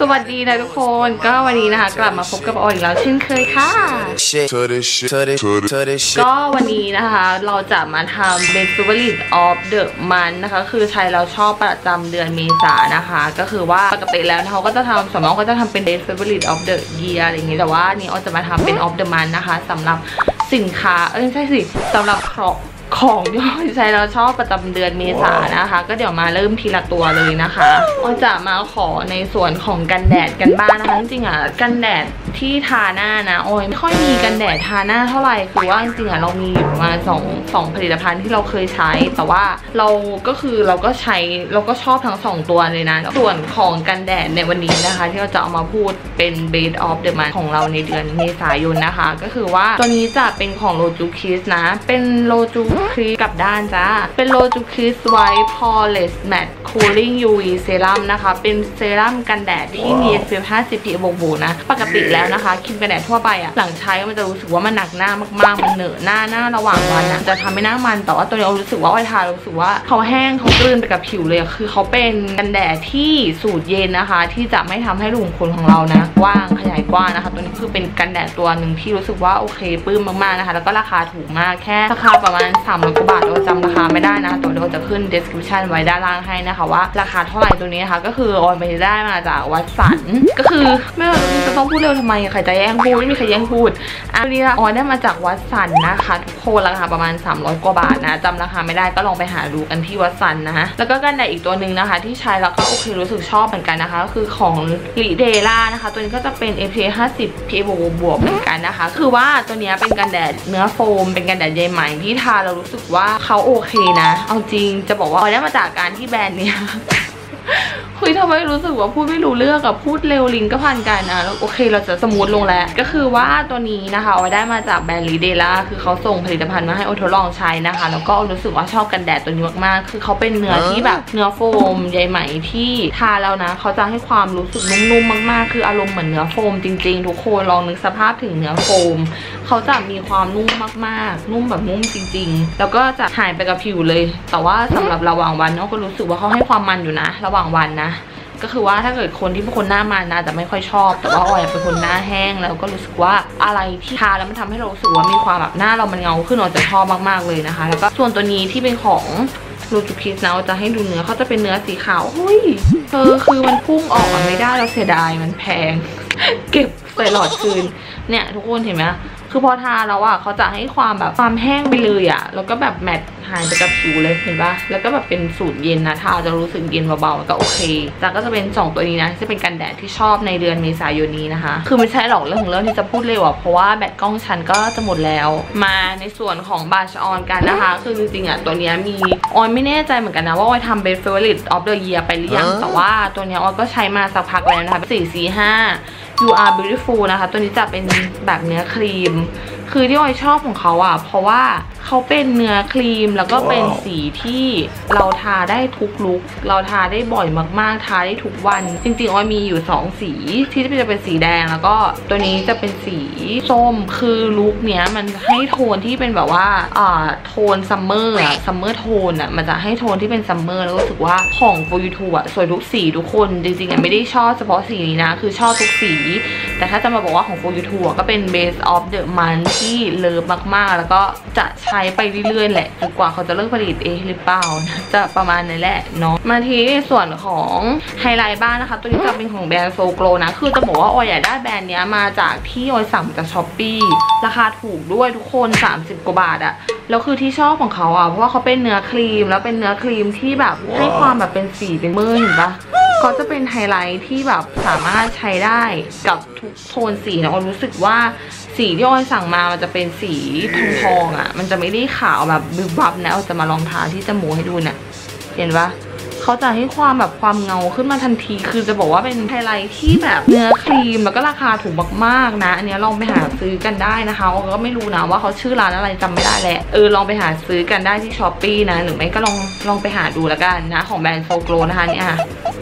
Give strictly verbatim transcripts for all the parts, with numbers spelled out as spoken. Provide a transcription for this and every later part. สวัสดีนะทุกคนก็วันนี้นะคะกลับมาพบกับออยอีกแล้วเช่นเคยค่ะก็วันนี้นะคะเราจะมาทำ Best Favorite of the Month นะคะคือใช้เราชอบประจำเดือนเมษานะคะก็คือว่าปกติแล้วเขาก็จะทำสมมติก็จะทำเป็น Best Favorite of the Year อะไรอย่างเงี้ยแต่ว่านี่ออยจะมาทำเป็น of the month นะคะสำหรับสินค้าเอ้ยไม่ใช่สิสำหรับครอบของที่ออยใช้เราชอบประจำเดือนเมษานะคะก็เดี๋ยวมาเริ่มทีละตัวเลยนะคะออยจะมาขอในส่วนของกันแดดกันบ้างนะคะจริงๆอ่ะกันแดดที่ทาหน้านะออยไม่ค่อยมีกันแดดทาหน้าเท่าไหร่คือว่าจริงๆอ่ะเรามีอยู่มาสองสองผลิตภัณฑ์ที่เราเคยใช้แต่ว่าเราก็คือเราก็ใช้เราก็ชอบทั้งสองตัวเลยนะส่วนของกันแดดในวันนี้นะคะที่เราจะเอามาพูดเป็น Best of the Month ของเราในเดือนเมษายนนะคะก็คือว่าตัวนี้จะเป็นของ Rojukiss นะเป็น Rojukissครีมกลับด้านจ้าเป็น Rojukiss White Poreless Matte Cooling ยู วี Serum นะคะเป็นเซรั่มกันแดดที่มี เอส พี เอฟ ห้าสิบ พี เอ บวกๆนะปกติแล้วนะคะครีมกันแดดทั่วไปอะหลังใช้มันจะรู้สึกว่ามันหนักหน้ามากๆมันเหนอะหน้าหน้าระหว่างวันนะจะทำให้หน้ามันแต่ว่าตัวนี้เรารู้สึกว่าออยทารู้สึกว่าเขาแห้งเขากลืนไปกับผิวเลยคือเขาเป็นกันแดดที่สูตรเย็นนะคะที่จะไม่ทำให้รูขุมขนของเรานะว่างขยายกว้างนะคะตัวนี้คือเป็นกันแดดตัวหนึ่งที่รู้สึกว่าโอเคปลื้มมากๆนะคะแล้วก็ราคาถูกมากแค่ราคาประมาณสามร้อยกว่าบาทเราจำราคาไม่ได้นะตัวเดี๋ยวจะขึ้น description ไว้ด้านล่างให้นะคะว่าราคาเท่าไหร่ตัวนี้นะคะก็คือออยไปได้มาจากวัดสันก็คือไม่ว่าจะต้องพูดเร็วทำไมใครจะแย่งพูดไม่มีใครแย่งพูดอันนี้ออยได้มาจากวัดสันนะคะทุกคนราคาประมาณสามร้อยกว่าบาทนะจำราคาไม่ได้ก็ลองไปหาดูกันที่วัดสันนะคะแล้วก็กันแดดอีกตัวหนึ่งนะคะที่ใช้แล้วก็โอเครู้สึกชอบเหมือนกันนะคะก็คือของลิเดล่านะคะตัวนี้ก็จะเป็น เอส พี เอฟ ห้าสิบ พี เอ บวกๆเหมือนกันนะคะคือว่าตัวนี้เป็นกันแดดเนื้อโฟมเป็นกันแดดใยไหมที่ทาเรารู้สึกว่าเขาโอเคนะเอาจริงจะบอกว่าออยได้มาจากการที่แบรนด์เนี้ยเฮ้ยทำไมรู้สึกว่าพูดไม่รู้เรื่องกับพูดเร็วลิ้นก็พันกันนะแล้วโอเคเราจะสมูทลงแล้วก็คือว่าตัวนี้นะคะออยได้มาจากแบรนด์ลีเดล่าคือเขาส่งผลิตภัณฑ์มาให้ออยทดลองใช้นะคะแล้วก็รู้สึกว่าชอบกันแดดตัวนี้มากๆคือเขาเป็นเนื้อที่แบบเนื้อโฟมใยไหมที่ทาแล้วนะเขาจะให้ความรู้สึกนุ่มๆมากๆคืออารมณ์เหมือนเนื้อโฟมจริงๆทุกคนลองนึกสภาพถึงเนื้อโฟมเขาจะมีความนุ่มมากๆนุ่มแบบนุ่มจริงๆแล้วก็จะหายไปกับผิวเลยแต่ว่าสำหรับระหว่างวันเราก็รู้สึกว่าเขาให้ความมันอยู่นะระหว่างวันนะก็คือว่าถ้าเกิดคนที่เป็นคนหน้ามันอาจจะไม่ค่อยชอบแต่ว่าออยเป็นคนหน้าแห้งแล้วก็รู้สึกว่าอะไรที่ทาแล้วมันทำให้เรารู้สึกว่ามีความแบบหน้าเรามันเงาขึ้นออยจะชอบมากๆเลยนะคะแล้วก็ส่วนตัวนี้ที่เป็นของRojukissนะจะให้ดูเนื้อเขาจะเป็นเนื้อสีขาวเฮ้ยเออคือมันพุ่งออกไม่ได้เราเสียดายมันแพงเก็บใส่หลอดคืนเนี่ยทุกคนเห็นไหมคือพอทาแล้วอ่ะเขาจะให้ความแบบความแห้งไปเลยอ่ะแล้วก็แบบแมตต์หายไปกับผิวเลยเห็นปะแล้วก็แบบเป็นสูตรเย็นนะทาจะรู้สึกเย็นเบาๆก็โอเคจากก็จะเป็นสองตัวนี้นะจะเป็นกันแดดที่ชอบในเดือนเมษายนนี้นะคะคือไม่ใช่หรอกเรื่องของเรื่องที่จะพูดเร็วอ่ะเพราะว่าแบตกล้องฉันก็จะหมดแล้วมาในส่วนของบาชออนกันนะคะคือจริงๆอ่ะตัวนี้มีออยไม่แน่ใจเหมือนกันนะว่าออยทำเป็น favorite of the year ไปหรือยังแต่ว่าตัวนี้ออยก็ใช้มาสักพักแล้วนะคะ สี่ ซี ห้ายู อาร์ Beautiful นะคะตัวนี้จะเป็นแบบเนื้อครีมคือที่ออยชอบของเขาอ่ะเพราะว่าเขาเป็นเนื้อครีมแล้วก็เป็นสีที่เราทาได้ทุกลุคเราทาได้บ่อยมากๆทาได้ทุกวันจริงๆออยมีอยู่สองสีที่จะเป็นสีแดงแล้วก็ตัวนี้จะเป็นสีส้มคือลุคเนี้ยมันให้โทนที่เป็นแบบว่าอ่าโทนซัมเมอร์อะซัมเมอร์โทนอะมันจะให้โทนที่เป็นซัมเมอร์แล้วรู้สึกว่าของโฟยูทูบอะสวยทุกสีทุกคนจริงๆอะไม่ได้ชอบเฉพาะสีนี้นะคือชอบทุกสีแต่ถ้าจะมาบอกว่าของโฟยูทูบก็เป็น Best of the Month ที่เลิฟมากๆแล้วก็จะใช้ไปเรื่อยๆแหละจนกว่าเขาจะเลิกผลิตเองหรือเปล่านะจะประมาณนั้นแหละเนาะมาที่ส่วนของไฮไลท์บ้างนะคะตัวนี้จะเป็นของแบรนด์โซโกลนะคือจะบอกว่าออยอยากได้แบรนด์นี้มาจากที่ออยสั่งจากช้อปปี้ราคาถูกด้วยทุกคนสามสิบกว่าบาทอะแล้วคือที่ชอบของเขาอะเพราะว่าเขาเป็นเนื้อครีมแล้วเป็นเนื้อครีมที่แบบให้ความแบบเป็นสีเป็นมือเห็นปะเขาจะเป็นไฮไลท์ที่แบบสามารถใช้ได้กับทุกโทนสีนะออยรู้สึกว่าสีที่ออยสั่งมามันจะเป็นสีทองทองอ่ะมันจะไม่ได้ขาวแบบบึบบับนะออยจะมาลองทาที่จมูกให้ดูเนี่ยเห็นปะเขาจะให้ความแบบความเงาขึ้นมาทันทีคือจะบอกว่าเป็นไฮไลท์ที่แบบเนื้อครีมแล้วก็ราคาถูกมากๆนะอันนี้ลองไปหาซื้อกันได้นะคะออยก็ไม่รู้นะว่าเขาชื่อร้านอะไรจำไม่ได้แหละเออลองไปหาซื้อกันได้ที่ช้อปปี้นะหรือไม่ก็ลองลองไปหาดูแล้วกันนะของแบรนด์โซโกลนะคะเนี่ย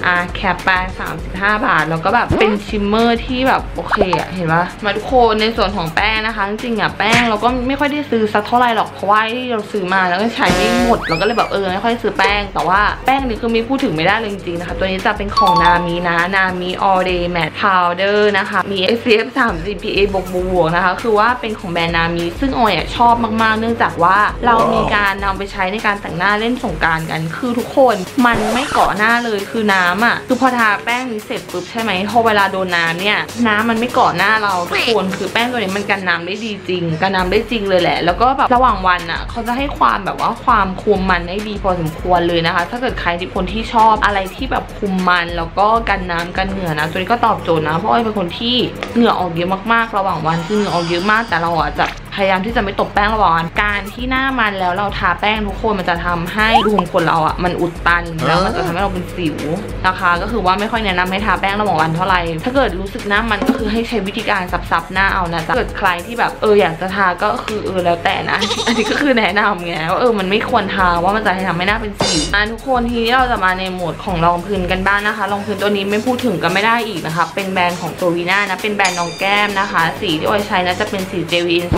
อ่ะแคปไปสามสิบห้าบาทแล้วก็แบบเป็นชิมเมอร์ที่แบบโอเคอะเห็นปะมาทุกคนในส่วนของแป้งนะคะจริงๆอะแป้งเราก็ไม่ค่อยได้ซื้อสักเท่าไหร่หรอกเพราะว่าเราซื้อมาแล้วก็ใช้ไม่หมดเราก็เลยแบบเออไม่ค่อยซื้อแป้งแต่ว่าแป้งนี้คือไม่พูดถึงไม่ได้เลยจริงๆนะคะตัวนี้จะเป็นของนามินะนามิ all day matte powder นะคะมี เอส พี เอฟ สามสิบ พี เอ บวกๆนะคะคือว่าเป็นของแบรนด์นามิซึ่งออยชอบมากๆเนื่องจากว่าเรามีการนำไปใช้ในการแต่งหน้าเล่นสงกรานต์กันคือทุกคนมันไม่เกาะหน้าเลยคือน้ำอ่ะคือพอทาแป้งนี้เสร็จปุ๊บใช่ไหมพอเวลาโดนน้ำเนี่ยน้ำมันไม่เกาะหน้าเราทุกคนคือแป้งตัวนี้มันกันน้ำได้ดีจริงกันน้ำได้จริงเลยแหละแล้วก็แบบระหว่างวันอ่ะเขาจะให้ความแบบว่าความคุมมันได้ดีพอสมควรเลยนะคะถ้าเกิดใครที่คนที่ชอบอะไรที่แบบคุมมันแล้วก็กันน้ำกันเหงื่อนะตัวนี้ก็ตอบโจทย์นะเพราะอ้อยเป็นคนที่เหงื่อออกเยอะมากๆระหว่างวันคือเหงื่อออกเยอะมากแต่เราอ่ะจะพยายามที่จะไม่ตบแป้งระหว่างวันการที่หน้ามันแล้วเราทาแป้งทุกคนมันจะทำให้รูขุมขนเราอ่ะมันอุดตันแล้วมันจะทำให้เราเป็นสิวนะคะก็คือว่าไม่ค่อยแนะนำให้ทาแป้งระหว่างวันเท่าไหร่ถ้าเกิดรู้สึกหน้ามันก็คือให้ใช้วิธีการซับๆหน้าเอานะจ๊ะเกิดใครที่แบบเอออยากจะทาก็คือเออแล้วแต่นะอันนี้ก็คือแนะนำไงว่าเออมันไม่ควรทาว่ามันจะทำให้หน้าเป็นสิวอ่ะทุกคนทีนี้เราจะมาในโหมดของรองพื้นกันบ้างนะคะรองพื้นตัวนี้ไม่พูดถึงก็ไม่ได้อีกนะคะเป็นแบรนด์ของโตวีน่านะเป็นแบรนด์น้องแก้มนะคะสีที่อ้อยใช้นะจะเป็นสี เจ วี เอ็น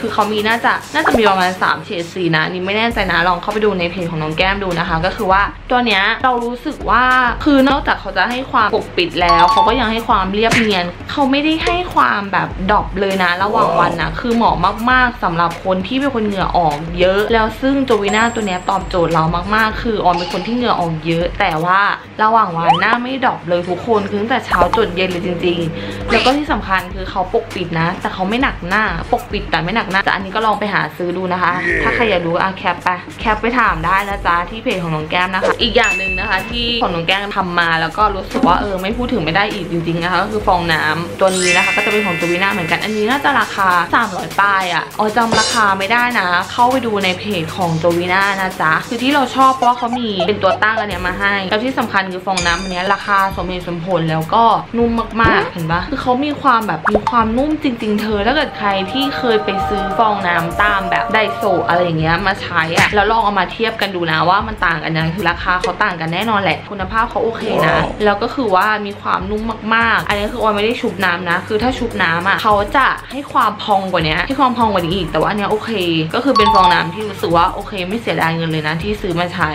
คือเขามีน่าจะน่าจะมีประมาณสามเฉดสีนะนี่ไม่แน่ใจนะลองเข้าไปดูในเพจของน้องแก้มดูนะคะก็คือว่าตัวเนี้ยเรารู้สึกว่าคือนอกจากเขาจะให้ความปกปิดแล้วเขาก็ยังให้ความเรียบเนียนเขาไม่ได้ให้ความแบบดรอปเลยนะระหว่างวันนะคือเหมาะมากๆสำหรับคนที่เป็นคนเหงื่อออกเยอะแล้วซึ่งโจวีน่าตัวเนี้ยตอบโจทย์เรามากๆคือออนเป็นคนที่เหงื่อออกเยอะแต่ว่าระหว่างวันหน้าไม่ดรอปเลยทุกคนคือตั้งแต่เช้าจนเย็นเลยจริงๆแล้วก็ที่สำคัญคือเขาปกปิดนะแต่เขาไม่หนักหน้าปกปิดแต่ไม่หนักหน้าแต่อันนี้ก็ลองไปหาซื้อดูนะคะถ้าใครอยากรู้อ่ะแคปไปแคปไปถามได้นะจ๊ะที่เพจของน้องแก้มนะคะอีกอย่างหนึ่งนะคะที่ของน้องแก้มทำมาแล้วก็รู้สึกว่าเออไม่พูดถึงไม่ได้อีกจริงๆนะคะก็คือฟองน้ำตัวนี้นะคะก็จะเป็นของโจวีน่าเหมือนกันอันนี้น่าจะราคาสามร้อยปลายอ่ะอ๋อจำราคาไม่ได้นะเข้าไปดูในเพจของโจวีน่านะจ๊ะคือที่เราชอบเพราะเขามีเป็นตัวตั้งกันเนี้ยมาให้แล้วที่สำคัญคือฟองน้ำอันนี้ราคาสมเหตุสมผลแล้วก็นุ่มมากๆเห็นปะคือเขามีความแบบมีความนุ่มจริงๆเธอถ้าเกิดใครที่เคยไปซื้อฟองน้ำตามแบบไดโซอะไรอย่างเงี้ยมาใช้อะแล้วลองเอามาเทียบกันดูนะว่ามันต่างกันยังคือราคาเขาต่างกันแน่นอนแหละคุณภาพเขาโอเคนะแล้วก็คือว่ามีความนุ่มมากๆอันนี้คือออยไม่ได้ชุบน้ำนะคือถ้าชุบน้ำอะเขาจะให้ความพองกว่านี้ให้ความพองกว่านี้อีกแต่ว่าอันนี้โอเคก็คือเป็นฟองน้ำที่รู้สึกว่าโอเคไม่เสียดายเงินเลยนะที่ซื้อมาใช้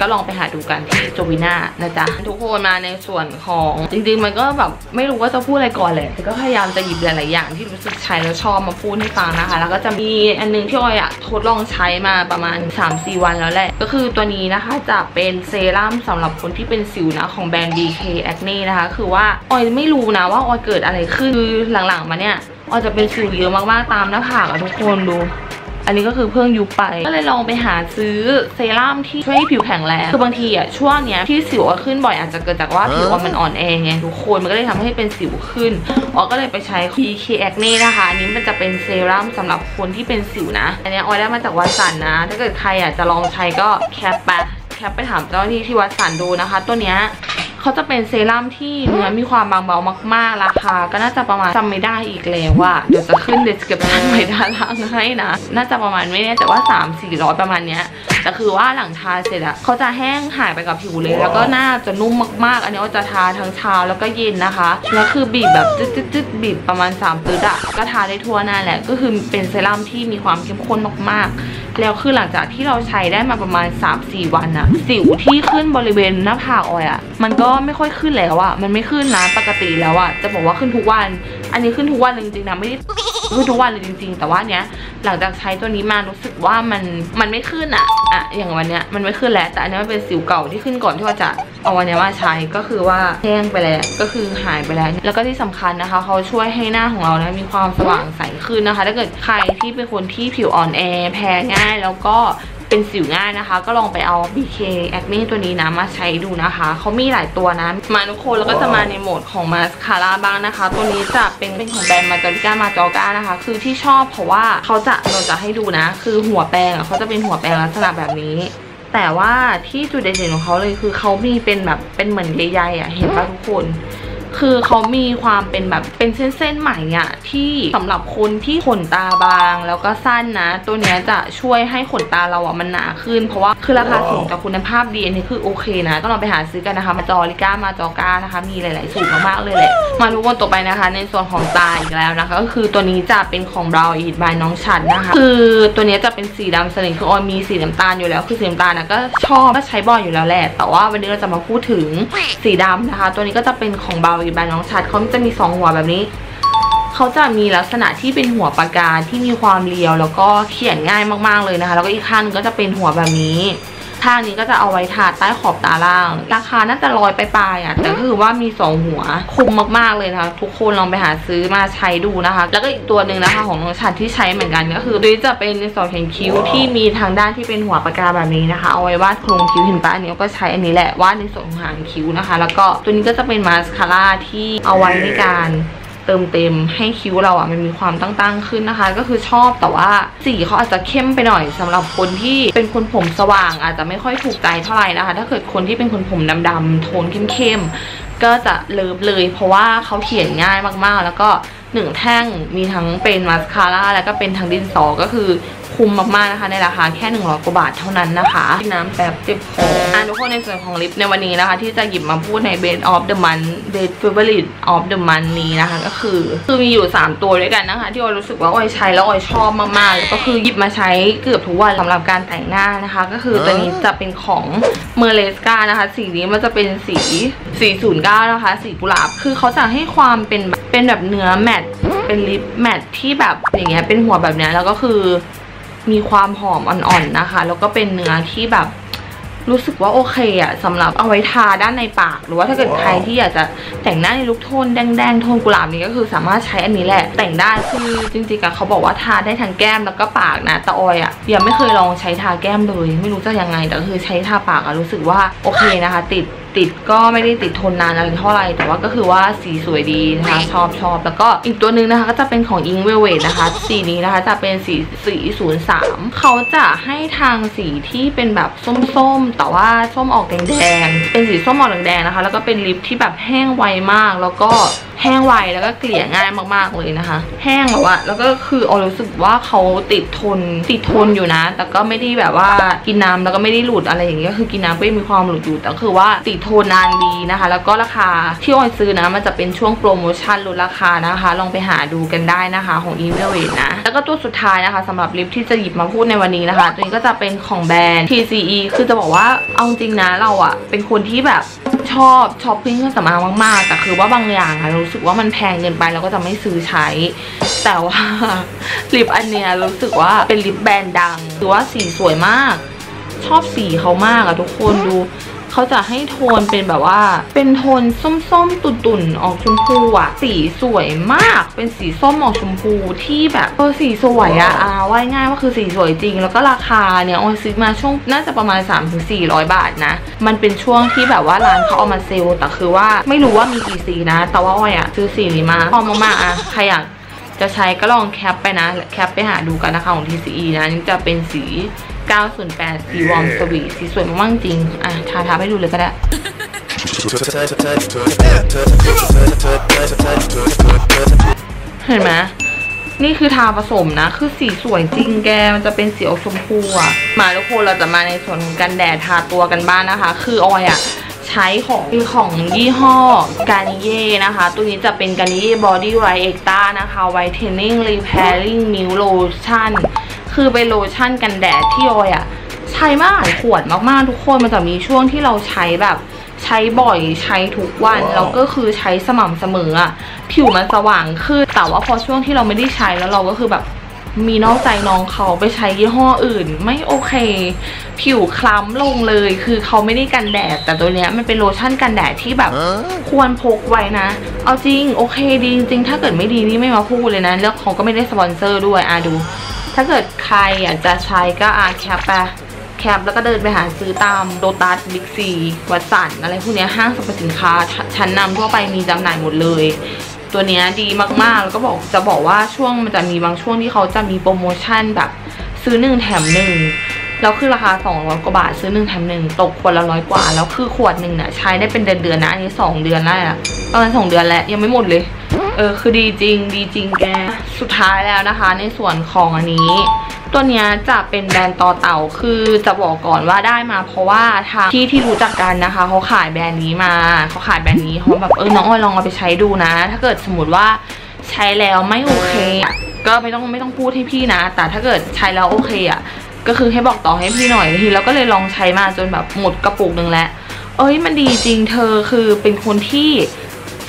ก็ลองไปหาดูกันที่โจวีน่านะจ๊ะทุกคนมาในส่วนของจริงๆมันก็แบบไม่รู้ว่าจะพูดอะไรก่อนเลยก็พยายามจะหยิบหลายๆอย่างที่รู้สึกใช้แล้วชอบมาพูดให้ฟังนะคะแล้วก็จะมีอันนึงที่ออยอะทดลองใช้มาประมาณ สามสี่วันแล้วแหละก็คือตัวนี้นะคะจะเป็นเซรั่มสำหรับคนที่เป็นสิวนะของแบรนด์ บี เค Acne นะคะคือว่าออยไม่รู้นะว่าออยเกิดอะไรขึ้นคือหลังๆมาเนี่ยออยจะเป็นสิวเยอะมากๆตามหน้าผากอะทุกคนดูอันนี้ก็คือเพิ่งยุบไปก็เลยลองไปหาซื้อเซรั่มที่ช่วยให้ผิวแข็งแรงคือบางทีอ่ะช่วงเนี้ยที่สิวขึ้นบ่อยอาจจะเกิดจากว่าผิวมันอ่อนแอไงทุกคนมันก็เลยทำให้เป็นสิวขึ้นออยก็เลยไปใช้ บี เค Acne นะคะอันนี้มันจะเป็นเซรั่มสำหรับคนที่เป็นสิวนะอันนี้ออยได้มาจากวัตสันนะถ้าเกิดใครอยากจะลองใช้ก็แคปไปแคปไปถามเจ้าหน้าที่ที่วัตสันดูนะคะตัวเนี้ยเขาจะเป็นเซรั่มที่เนื้อมีความบางเบามากๆราคาก็น่าจะประมาณจำไม่ได้อีกแล้วว่าเดี๋ยวจะขึ้นเดสคริปชั่นไว้ด้านล่างให้นะน่าจะประมาณไม่แน่แต่ว่า สามถึงสี่ร้อย ประมาณเนี้ยแต่คือว่าหลังทาเสร็จอะเขาจะแห้งหายไปกับผิวเลย wow. แล้วก็หน้าจะนุ่มมากๆอันนี้จะทาทั้งเช้าแล้วก็เย็นนะคะแล้วคือบีบแบบจึ๊ดๆบีบประมาณสามปื้ดอะก็ทาได้ทั่วหน้าแหละก็คือเป็นเซรั่มที่มีความเข้มข้นมากๆแล้วคือหลังจากที่เราใช้ได้มาประมาณ สามถึงสี่วันนะสิวที่ขึ้นบริเวณหน้าผากออยอ่ะมันก็ไม่ค่อยขึ้นแล้วอ่ะมันไม่ขึ้นนะปกติแล้วอ่ะจะบอกว่าขึ้นทุกวันอันนี้ขึ้นทุกวันเลยจริงๆนะไม่ได้ขึ้นทุกวันเลยจริงๆแต่ว่าเนี้ยหลังจากใช้ตัวนี้มารู้สึกว่ามันมันไม่ขึ้นอ่ะอ่ะอย่างวันเนี้ยมันไม่ขึ้นแล้วแต่อันนี้มันเป็นสิวเก่าที่ขึ้นก่อนที่ว่าจะเอาวันนี้มาใช้ก็คือว่าแห้งไปแล้วก็คือหายไปแล้วแล้วก็ที่สำคัญนะคะเขาช่วยให้หน้าของเรานะมีความสว่างใสขึ้นนะคะถ้าเกิดใครที่เป็นคนที่ผิวอ่อนแอแพ้ง่ายแล้วก็เป็นสิวง่ายนะคะก็ลองไปเอา บี เค Acne ตัวนี้นะมาใช้ดูนะคะเขามีหลายตัวนะมาทุกคนแล้วก็จะมาในโหมดของมาสคาร่าบ้างนะคะตัวนี้จะเป็นเป็นของแบรนด์มาจอริก้ามาจอก้านะคะคือที่ชอบเพราะว่าเขาจะเราจะให้ดูนะคือหัวแปรงเขาจะเป็นหัวแปรงลักษณะแบบนี้แต่ว่าที่จุดเด่นของเขาเลยคือเขามีเป็นแบบเป็นเหมือนใยๆอ่ะเห็นป่ะทุกคน คือเขามีความเป็นแบบเป็นเส้นๆใหม่อะที่สำหรับคนที่ขนตาบางแล้วก็สั้นนะตัวเนี้ยจะช่วยให้ขนตาเราอะมันหนาขึ้นเพราะว่าคือราคาสูงแต่คุณภาพดีอันนี้คือโอเคนะต้องลองไปหาซื้อกันนะคะมาจอริก้ามาจอก้านะคะมีหลายๆสูตรมากๆเลยแหละมาดูกันต่อไปนะคะในส่วนของตาอีกแล้วนะคะก็คือตัวนี้จะเป็นของ Brow It by น้องฉันนะคะคือตัวนี้จะเป็นสีดำสนิทคือออยมีสีน้ำตาลอยู่แล้วคือสีน้ำตาลนะก็ชอบก็ใช้บ่อยอยู่แล้วแหละแต่ว่าวันนี้เราจะมาพูดถึงสีดำนะคะตัวนี้ก็จะเป็นของ Brow It by น้องฉันเขาจะมีสองหัวแบบนี้เขาจะมีลักษณะที่เป็นหัวปากกาที่มีความเรียวแล้วก็เขียนง่ายมากๆเลยนะคะแล้วก็อีกข้างก็จะเป็นหัวแบบนี้ข้างนี้ก็จะเอาไว้ทาใต้ขอบตาล่างราคาน่าจะลอยไปปลายอ่ะแต่ก็คือว่ามีสองหัวคุ้มมากๆเลยนะคะทุกคนลองไปหาซื้อมาใช้ดูนะคะแล้วก็อีกตัวหนึ่งนะคะของน้องฉันที่ใช้เหมือนกันก็คือตัวนี้จะเป็นในส่วนแห่งคิ้วที่มีทางด้านที่เป็นหัวปากกาแบบนี้นะคะเอาไว้วาดโครงคิ้วเห็นปะอันนี้ก็ใช้อันนี้แหละวาดในส่วนของหางคิ้วนะคะแล้วก็ตัวนี้ก็จะเป็นมาสคาร่าที่เอาไว้ในการเติมเต็มให้คิ้วเราอ่ะมันมีความตั้งๆขึ้นนะคะก็คือชอบแต่ว่าสีเขาอาจจะเข้มไปหน่อยสำหรับคนที่เป็นคนผมสว่างอาจจะไม่ค่อยถูกใจเท่าไหร่นะคะถ้าเกิดคนที่เป็นคนผมดำๆโทนเข้มๆก็จะเลิฟเลยเพราะว่าเขาเขียนง่ายมากๆแล้วก็หนึ่งแท่งมีทั้งเป็นมาสคาร่าแล้วก็เป็นทั้งดินสอก็คือคุ้มมากๆนะคะในราคาแค่หนึ่งร้อยกว่าบาทเท่านั้นนะคะน้ำแป๊บเจ็บคออ่ะทุกคนในส่วนของลิปในวันนี้นะคะที่จะหยิบมาพูดใน Best of the Month Best Favorite of the Month นี้นะคะก็คือคือมีอยู่สามตัวด้วยกันนะคะที่ออยรู้สึกว่าออยใช้แล้วออยชอบมากๆก็คือหยิบมาใช้เกือบทุกวันสำหรับการแต่งหน้านะคะก็คือตัวนี้จะเป็นของเมอร์เลสกานะคะสีนี้มันจะเป็นสีสี่ศูนย์เก้านะคะสีกุหลาบคือเขาจะให้ความเป็นเป็นแบบเนื้อแมตต์เป็นลิปแมตต์ที่แบบอย่างเงี้ยเป็นหัวแบบเนี้ยแล้วก็คือมีความหอมอ่อนๆนะคะแล้วก็เป็นเนื้อที่แบบรู้สึกว่าโอเคอะสำหรับเอาไว้ทาด้านในปากหรือว่าถ้าเกิดใครที่อยากจะแต่งหน้าในลุคโทนแดงๆโทนกุหลาบนี้ก็คือสามารถใช้อันนี้แหละแต่งได้คือจริงๆอะเขาบอกว่าทาได้ทั้งแก้มแล้วก็ปากนะแต่ออยอะยังไม่เคยลองใช้ทาแก้มเลยไม่รู้จะยังไงแต่คือใช้ทาปากอะรู้สึกว่าโอเคนะคะติดติดก็ไม่ได้ติดทนนานอะไรเท่าไหร่แต่ว่าก็คือว่าสีสวยดีนะคะชอบชอบแล้วก็อีกตัวหนึ่งนะคะก็จะเป็นของ Ink Velvet นะคะสีนี้นะคะจะเป็นสีสี่ศูนย์สามเขาจะให้ทางสีที่เป็นแบบส้มๆแต่ว่าส้มออกแดงๆเป็นสีส้มออกแดงๆนะคะแล้วก็เป็นลิปที่แบบแห้งไวมากแล้วก็แห้งไวแล้วก็เกลี่ยง่ายมากๆเลยนะคะแห้งแบบว่าแล้วก็คือออยรู้สึกว่าเขาติดทนติดทนอยู่นะแต่ก็ไม่ได้แบบว่ากินน้ำแล้วก็ไม่ได้หลุดอะไรอย่างเงี้ยคือกินน้ำก็ยังมีความหลุดอยู่แต่คือว่าติดโทนนานดีนะคะแล้วก็ราคาที่ออยซื้อนะมันจะเป็นช่วงโปรโมชั่นลดราคานะคะลองไปหาดูกันได้นะคะของ Ink Velvet นะแล้วก็ตัวสุดท้ายนะคะสำหรับลิปที่จะหยิบมาพูดในวันนี้นะคะตัวนี้ก็จะเป็นของแบรนด์ ทรี ซี อี คือจะบอกว่าเอาจริงนะเราอะเป็นคนที่แบบชอบช้อปปิ้งเครื่องสำอางมากๆแต่คือว่าบางอย่างอะรู้สึกว่ามันแพงเกินไปเราก็จะไม่ซื้อใช้แต่ว่าลิปอันเนี้ยรู้สึกว่าเป็นลิปแบรนด์ดังคือว่าสีสวยมากชอบสีเขามากอะทุกคนดูเขาจะให้โทนเป็นแบบว่าเป็นโทนส้มๆตุ่นๆออกชมพูอะสีสวยมากเป็นสีส้มออกชมพูที่แบบเออสีสวยอะอ่าว่าง่ายว่าคือสีสวยจริงแล้วก็ราคาเนี่ยออยซื้อมาช่วงน่าจะประมาณ สามถึงสี่ร้อย บาทนะมันเป็นช่วงที่แบบว่าร้านเขาเอามาเซลแต่คือว่าไม่รู้ว่ามีกี่สีนะแต่ว่าออยอะซื้อสีนี้มาพอมากๆอะใครอยากจะใช้ก็ลองแคปไปนะแคปไปหาดูกันนะคะของ ที ซี อี นะนี่จะเป็นสีเก้าศูนย์แปดสีวอร์มสวีทสีสวยมากจริงอ่ะทาทาให้ดูเลยก็ได้เห็นไหมนี่คือทาผสมนะคือสีสวยจริงแกมันจะเป็นสีออกชมพูอ่ะมาทุกคนเราจะมาในส่วนของกันแดดทาตัวกันบ้าง น, นะคะคือออยอ่ะใช้ของของยี่ห้อการิเย่นะคะตัวนี้จะเป็นการิเย่บอดี้ไวท์เอ็กต้านะคะไวท์เทนนิ่งรีแพร์ลิ่งมิลโลชั่นคือเป็นโลชั่นกันแดดที่ออยอ่ะใช้มาหลายขวดมากๆทุกคนมันจะมีช่วงที่เราใช้แบบใช้บ่อยใช้ทุกวันแล้วก็คือใช้สม่ำเสมออ่ะผิวมันสว่างขึ้นแต่ว่าพอช่วงที่เราไม่ได้ใช้แล้วเราก็คือแบบมีนอกใจน้องเขาไปใช้ยี่ห้ออื่นไม่โอเคผิวคล้ำลงเลยคือเขาไม่ได้กันแดดแต่ตัวเนี้ยมันเป็นโลชั่นกันแดดที่แบบควรพกไว้นะเอาจริงโอเคดีจริงถ้าเกิดไม่ดีนี่ไม่มาพูดเลยนะแล้วเขาก็ไม่ได้สปอนเซอร์ด้วยอะดูถ้าเกิดใครอยากจะใช้ก็อาแคปไปแคปแล้วก็เดินไปหาซื้อตามโลตัสบิ๊กซีวัตสันอะไรพวกนี้ห้างสรรพสินค้าชั้นนำทั่วไปมีจำหน่ายหมดเลยตัวนี้ดีมากๆแล้วก็บอกจะบอกว่าช่วงมันจะมีบางช่วงที่เขาจะมีโปรโมชั่นแบบซื้อหนึ่งแถมหนึ่งแล้วคือราคาสองร้อยกว่าบาทซื้อหนึ่งแถมหนึ่งตกคนละร้อยกว่าแล้วคือขวดหนึ่งเนี่ยใช้ได้เป็นเดือนๆนะอันนี้สองเดือนแล้ว ประมาณสองเดือนแล้วยังไม่หมดเลยเออคือดีจริงดีจริงแกสุดท้ายแล้วนะคะในส่วนของอันนี้ตัวนี้จะเป็นแบรนด์ต่อเต่าคือจะบอกก่อนว่าได้มาเพราะว่าทางที่ที่รู้จักกันนะคะเขาขายแบรนด์นี้มาเขาขายแบรนด์นี้เขาแบบเออน้องอ้อยลองเอาไปใช้ดูนะถ้าเกิดสมมติว่าใช้แล้วไม่โอเคก็ไม่ต้องไม่ต้องพูดให้พี่นะแต่ถ้าเกิดใช้แล้วโอเคอ่ะก็คือให้บอกต่อให้พี่หน่อยทีแล้วก็เลยลองใช้มาจนแบบหมดกระปุกนึงแล้วเอ้ยมันดีจริงเธอคือเป็นคนที่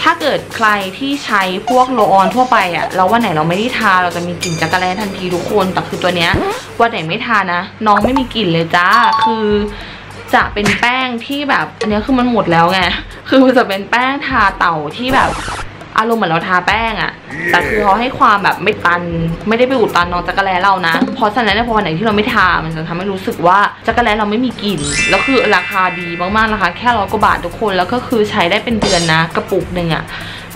ถ้าเกิดใครที่ใช้พวกโรลออนทั่วไปอะแล้ววันไหนเราไม่ได้ทาเราจะมีกลิ่นจักรแลทันทีทุกคนแต่คือตัวเนี้ยวันไหนไม่ทานะน้องไม่มีกลิ่นเลยจ้าคือจะเป็นแป้งที่แบบอันนี้คือมันหมดแล้วไงคือจะเป็นแป้งทาเต่าที่แบบอารมณ์เหมือนเราทาแป้งอะแต่คือเขาให้ความแบบไม่ตันไม่ได้ไปอุดตันน้องจักรแลเรานะเพราะฉะนั้นพอวันไหนที่เราไม่ทามันจะทำให้รู้สึกว่าจักรแลเราไม่มีกลิ่นแล้วคือราคาดีมากๆนะคะแค่ร้อยกว่าบาททุกคนแล้วก็คือใช้ได้เป็นเดือนนะกระปุกหนึ่งอะ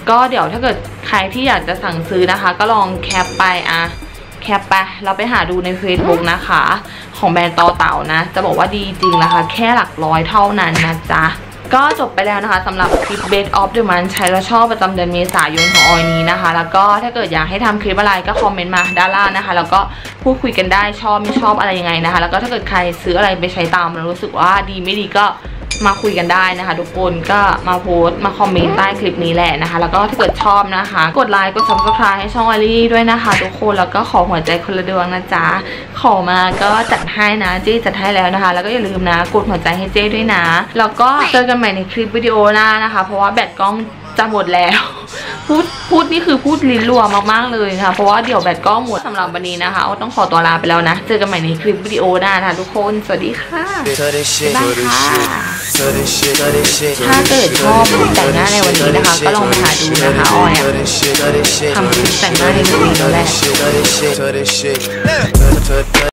ก็เดี๋ยวถ้าเกิดใครที่อยากจะสั่งซื้อนะคะก็ลองแคปไปอะแคปไปเราไปหาดูใน เฟซบุ๊ก นะคะของแบรนด์ต่อเต่านะจะบอกว่าดีจริงนะคะแค่หลักร้อยเท่านั้นนะจ๊ะก็จบไปแล้วนะคะสำหรับคลิป Best of the Month ใช้แล้วชอบประจำเดือนเมษายนของออยนี้นะคะแล้วก็ถ้าเกิดอยากให้ทำคลิปอะไรก็คอมเมนต์มาด้านล่างนะคะแล้วก็พูดคุยกันได้ชอบไม่ชอบอะไรยังไงนะคะแล้วก็ถ้าเกิดใครซื้ออะไรไปใช้ตามแล้วรู้สึกว่าดีไม่ดีก็มาคุยกันได้นะคะทุกคนก็มาโพสต์มาคอมเมนต์ใต้คลิปนี้แหละนะคะแล้วก็ถ้าเกิดชอบนะคะกดไลค์กด ซับสไครบ์ ให้ช่องออยลี่ด้วยนะคะทุกคนแล้วก็ขอหัวใจคนละดวงนะจ๊ะขอมาก็จัดให้นะเจ๊จัดให้แล้วนะคะแล้วก็อย่าลืมนะกดหัวใจให้เจ๊ด้วยนะแล้วก็เจอกันใหม่ในคลิปวิดีโอหน้านะคะเพราะว่าแบตกล้องจะหมดแล้วพูดพูดนี่คือพูดลิ้นรัวมากๆเลยค่ะเพราะว่าเดี๋ยวแบตกล้องหมดสำหรับวันนี้นะคะก็ต้องขอตัวลาไปแล้วนะเจอกันใหม่ในคลิปวิดีโอหน้านะคะทุกคนสวัสดีค่ะบ๊ายค่ะถ้าเกิดชอบแต่งหน้าในวันนี้นะคะก็ลองมาหาดูนะคะออยทำแต่งหน้าในวันนี้แล้วแหละ